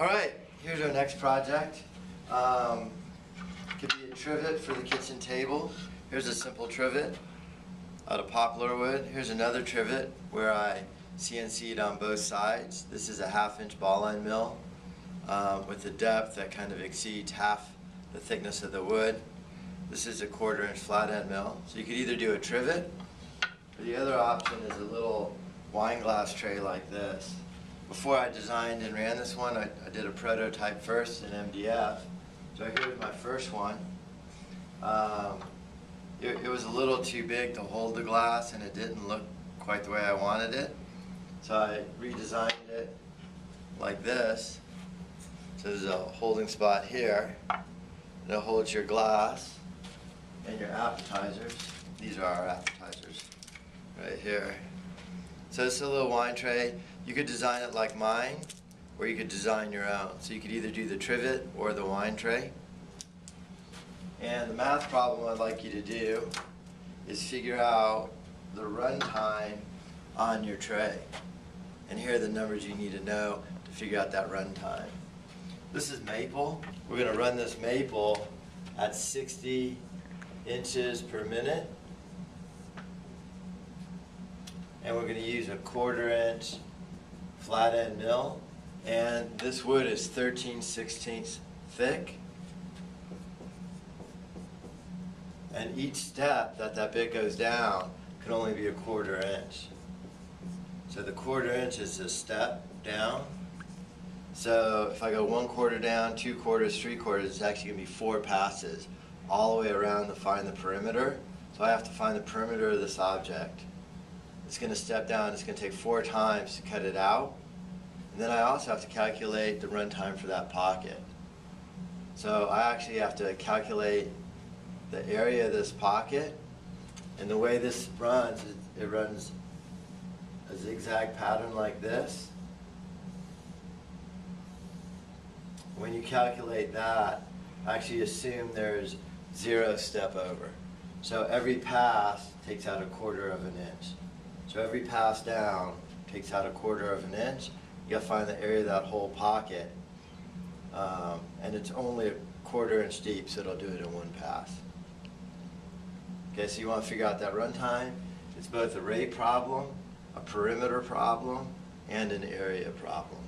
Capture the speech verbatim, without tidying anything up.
All right, here's our next project. Um, could be a trivet for the kitchen table. Here's a simple trivet out of poplar wood. Here's another trivet where I C N C'd on both sides. This is a half inch ball line mill um, with a depth that kind of exceeds half the thickness of the wood. This is a quarter inch flat end mill. So you could either do a trivet, or the other option is a little wine glass tray like this. Before I designed and ran this one, I, I did a prototype first in M D F. So here's my first one. Um, it, it was a little too big to hold the glass, and it didn't look quite the way I wanted it. So I redesigned it like this. So there's a holding spot here. It holds your glass and your appetizers. These are our appetizers right here. So this is a little wine tray. You could design it like mine, or you could design your own. So you could either do the trivet or the wine tray. And the math problem I'd like you to do is figure out the run time on your tray. And here are the numbers you need to know to figure out that run time. This is maple. We're going to run this maple at sixty inches per minute. And we're going to use a quarter inch flat end mill. And this wood is thirteen sixteenths thick. And each step that that bit goes down can only be a quarter inch. So the quarter inch is a step down. So if I go one quarter down, two quarters, three quarters, it's actually going to be four passes all the way around to find the perimeter. So I have to find the perimeter of this object. It's going to step down. It's going to take four times to cut it out. And then I also have to calculate the run time for that pocket. So I actually have to calculate the area of this pocket. And the way this runs, it runs a zigzag pattern like this. When you calculate that, actually assume there's zero step over. So every pass takes out a quarter of an inch. So every pass down takes out a quarter of an inch. You gotta find the area of that whole pocket. Um, and it's only a quarter inch deep, so it'll do it in one pass. Okay, so you wanna figure out that run time. It's both a rate problem, a perimeter problem, and an area problem.